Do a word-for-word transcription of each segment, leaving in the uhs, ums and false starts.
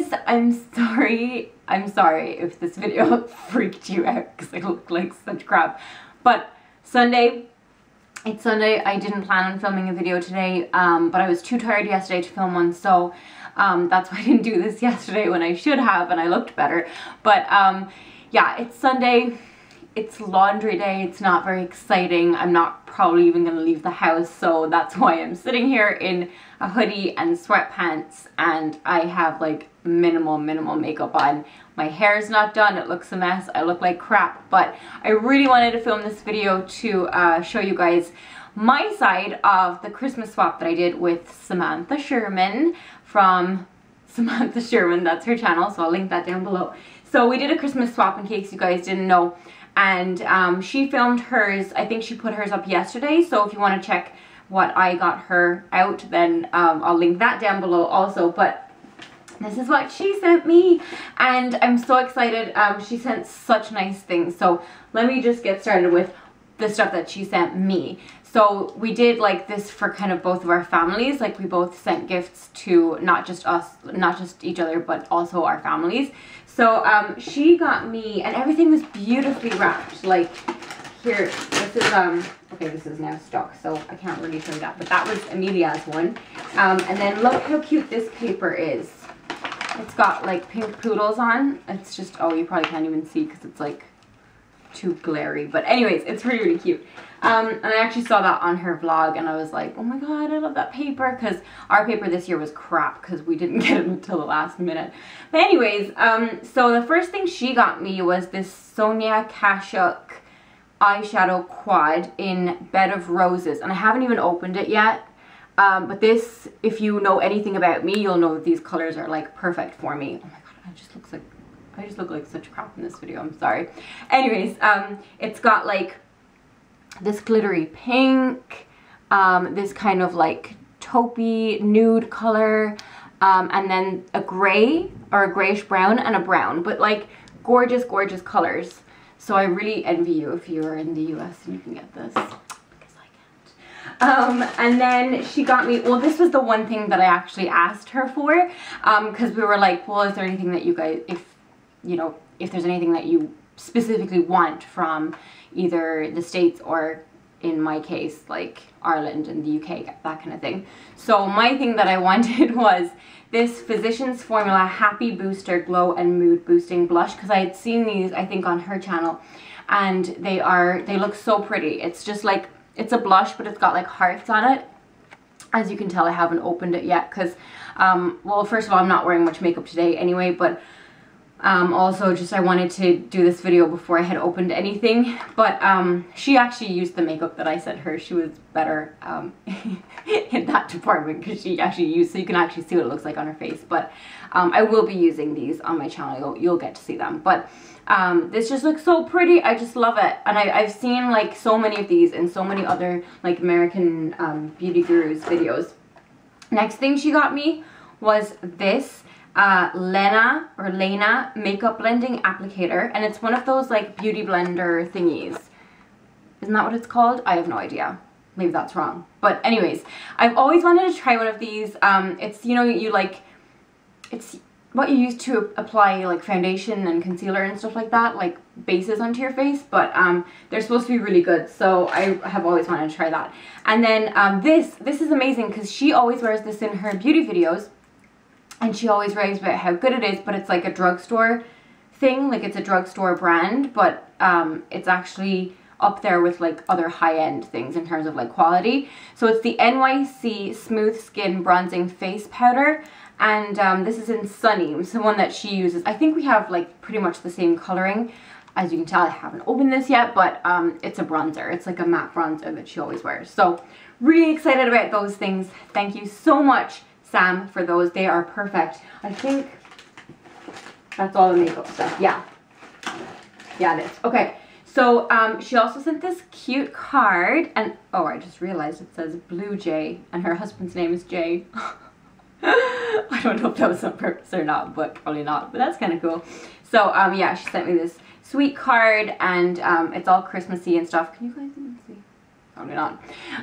guys, I'm sorry. I'm sorry if this video freaked you out because I look like such crap. But Sunday, it's Sunday. I didn't plan on filming a video today, um, but I was too tired yesterday to film one, so um, that's why I didn't do this yesterday when I should have and I looked better. But um, yeah, it's Sunday. It's laundry day. It's not very exciting. I'm not probably even going to leave the house, so that's why I'm sitting here in a hoodie and sweatpants, and I have like minimal, minimal makeup on. My hair is not done. It looks a mess. I look like crap, but I really wanted to film this video to uh, show you guys my side of the Christmas swap that I did with Samantha Schuerman from Samantha Schuerman. That's her channel, so I'll link that down below. So we did a Christmas swap in case you guys didn't know. And um, she filmed hers, I think she put hers up yesterday, so if you want to check what I got her out, then um, I'll link that down below also. But this is what she sent me, and I'm so excited. Um, she sent such nice things, so let me just get started with the stuff that she sent me. So we did like this for kind of both of our families, like we both sent gifts to not just us, not just each other, but also our families. So um, she got me, and everything was beautifully wrapped, like here, this is, um, okay, this is now stuck, so I can't really show that, but that was Amelia's one. Um, and then look how cute this paper is. It's got like pink poodles on. It's just, oh, you probably can't even see because it's like too glary, but anyways, it's really, really cute. Um, and I actually saw that on her vlog, and I was like, oh my god, I love that paper, because our paper this year was crap because we didn't get it until the last minute. But anyways, um, so the first thing she got me was this Sonia Kashuk eyeshadow quad in Bed of Roses, and I haven't even opened it yet. Um, but this, if you know anything about me, you'll know that these colors are like perfect for me. Oh my god, I just looks like I just look like such crap in this video. I'm sorry. Anyways, um, it's got like this glittery pink, um, this kind of like taupey nude color, um, and then a gray or a grayish brown and a brown, but like gorgeous, gorgeous colors. So I really envy you if you're in the U S and you can get this, because I can't. Um, and then she got me, well, this was the one thing that I actually asked her for, um, because we were like, well, is there anything that you guys, if you know, if there's anything that you specifically want from either the States or, in my case, like Ireland and the U K, that kind of thing. So my thing that I wanted was this Physician's Formula Happy Booster Glow and Mood Boosting Blush, because I had seen these, I think, on her channel, and they are, they look so pretty. It's just like, it's a blush, but it's got like hearts on it. As you can tell, I haven't opened it yet, because, um, well, first of all, I'm not wearing much makeup today anyway, but Um, also just I wanted to do this video before I had opened anything, but um, she actually used the makeup that I sent her. She was better um, in that department, because she actually used, so you can actually see what it looks like on her face. But um, I will be using these on my channel. You'll, you'll get to see them, but um, this just looks so pretty. I just love it, and I, I've seen like so many of these in so many other like American um, beauty gurus videos. Next thing she got me was this Uh, Lena or Lena makeup blending applicator, and it's one of those like beauty blender thingies. Isn't that what it's called? I have no idea. Maybe that's wrong. But anyways, I've always wanted to try one of these. Um, it's, you know, you like, it's what you use to apply like foundation and concealer and stuff like that, like bases onto your face, but um, they're supposed to be really good, so I have always wanted to try that. And then um, this, this is amazing, because she always wears this in her beauty videos, and she always raves about how good it is, but it's like a drugstore thing, like it's a drugstore brand, but um, it's actually up there with like other high-end things in terms of like quality. So it's the N Y C Smooth Skin Bronzing Face Powder, and um, this is in Sunny. It's the one that she uses. I think we have like pretty much the same coloring. As you can tell, I haven't opened this yet, but um, it's a bronzer. It's like a matte bronzer that she always wears. So really excited about those things. Thank you so much, Sam, for those. They are perfect. I think that's all the makeup stuff. Yeah. Yeah, it is. Okay. So, um, she also sent this cute card, and, oh, I just realized it says Blue Jay, and her husband's name is Jay. I don't know if that was on purpose or not, but probably not, but that's kind of cool. So, um, yeah, she sent me this sweet card, and, um, it's all Christmassy and stuff. Can you guys even see? Probably not.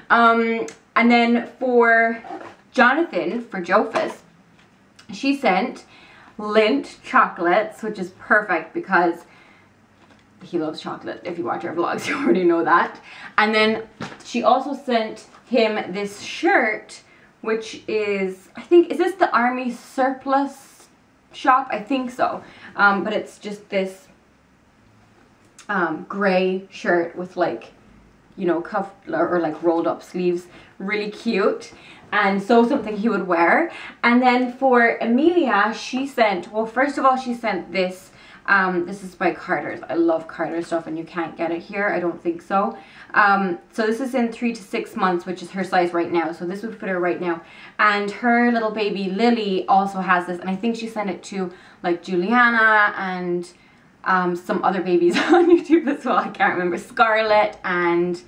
Um, and then for Jonathan, for Jophis, she sent Lindt chocolates, which is perfect because he loves chocolate. If you watch our vlogs, you already know that. And then she also sent him this shirt, which is, I think, is this the Army Surplus shop? I think so. Um, but it's just this um, gray shirt with, like, you know, cuffed or, or like rolled up sleeves. Really cute. And so something he would wear. And then for Amelia, she sent, well, first of all, she sent this. Um, this is by Carter's. I love Carter's stuff, and you can't get it here. I don't think so. Um, so this is in three to six months, which is her size right now. So this would fit her right now. And her little baby Lily also has this. And I think she sent it to like Juliana and um, some other babies on YouTube as well. I can't remember. Scarlet and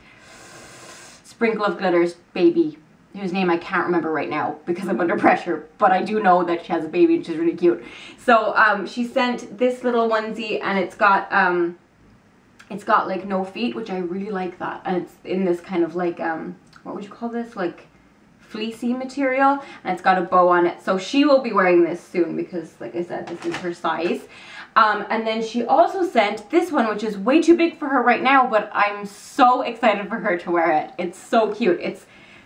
Sprinkle of Glitters baby, whose name I can't remember right now because I'm under pressure, but I do know that she has a baby and she's really cute. So um, she sent this little onesie, and it's got um, it's got like no feet, which I really like that. And it's in this kind of like, um, what would you call this? Like fleecy material, and it's got a bow on it. So she will be wearing this soon because, like I said, this is her size. Um, and then she also sent this one, which is way too big for her right now, but I'm so excited for her to wear it. It's so cute. It's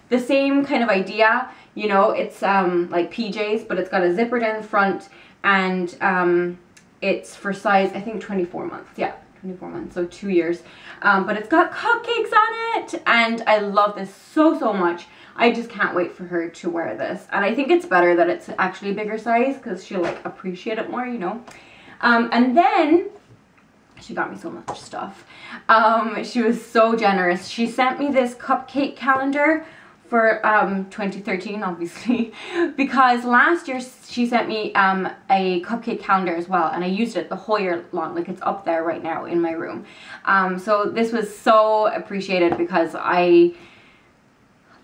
the same kind of idea, you know, it's um, like P Js, but it's got a zipper down the front, and um, it's for size, I think, twenty-four months. Yeah, twenty-four months, so two years. Um, but it's got cupcakes on it, and I love this so, so much. I just can't wait for her to wear this. And I think it's better that it's actually a bigger size, because she'll, like, appreciate it more, you know. Um, and then... she got me so much stuff. Um, she was so generous. She sent me this cupcake calendar for um, twenty thirteen, obviously, because last year she sent me um, a cupcake calendar as well, and I used it the whole year long. Like, it's up there right now in my room. Um, so this was so appreciated because I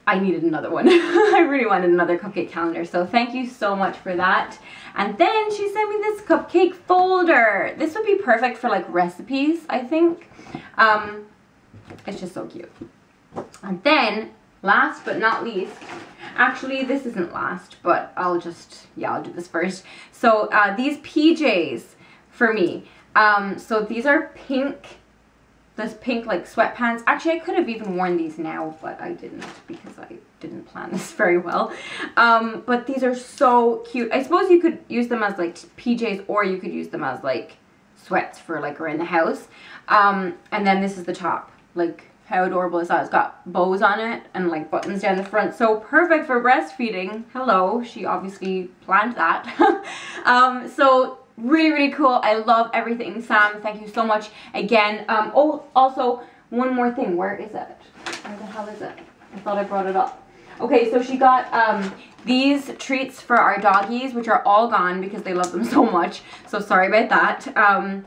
I needed another one. I really wanted another cupcake calendar, so thank you so much for that. And then she sent me this cupcake folder. This would be perfect for, like, recipes, I think. Um, it's just so cute. And then, last but not least, actually this isn't last, but I'll just, yeah, I'll do this first. So uh, these P Js for me. Um, so these are pink. This pink, like, sweatpants. Actually, I could have even worn these now, but I didn't because I didn't plan this very well. Um, but these are so cute. I suppose you could use them as, like, P Js, or you could use them as, like, sweats for, like, around the house. Um, and then this is the top. Like, how adorable is that? It's got bows on it and, like, buttons down the front. So perfect for breastfeeding. Hello. She obviously planned that. um, so... Really, really cool. I love everything, Sam. Thank you so much again. Um, oh, also, one more thing. Where is it? Where the hell is it? I thought I brought it up. Okay, so she got um, these treats for our doggies, which are all gone because they love them so much. So sorry about that. Um,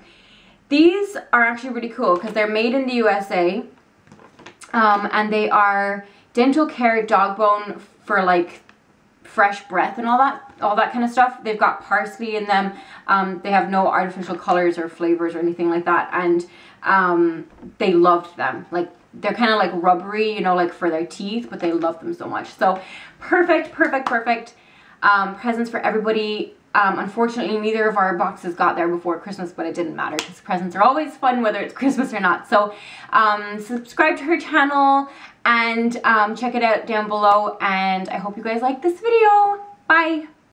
these are actually really cool because they're made in the U S A. Um, and they are dental care dog bone for, like, fresh breath and all that, all that kind of stuff. They've got parsley in them. Um, they have no artificial colors or flavors or anything like that. And um, they loved them. Like, they're kind of like rubbery, you know, like for their teeth, but they love them so much. So perfect, perfect, perfect um, presents for everybody. Um, unfortunately, neither of our boxes got there before Christmas, but it didn't matter because presents are always fun whether it's Christmas or not. So um, subscribe to her channel and um, check it out down below, and I hope you guys like this video. Bye!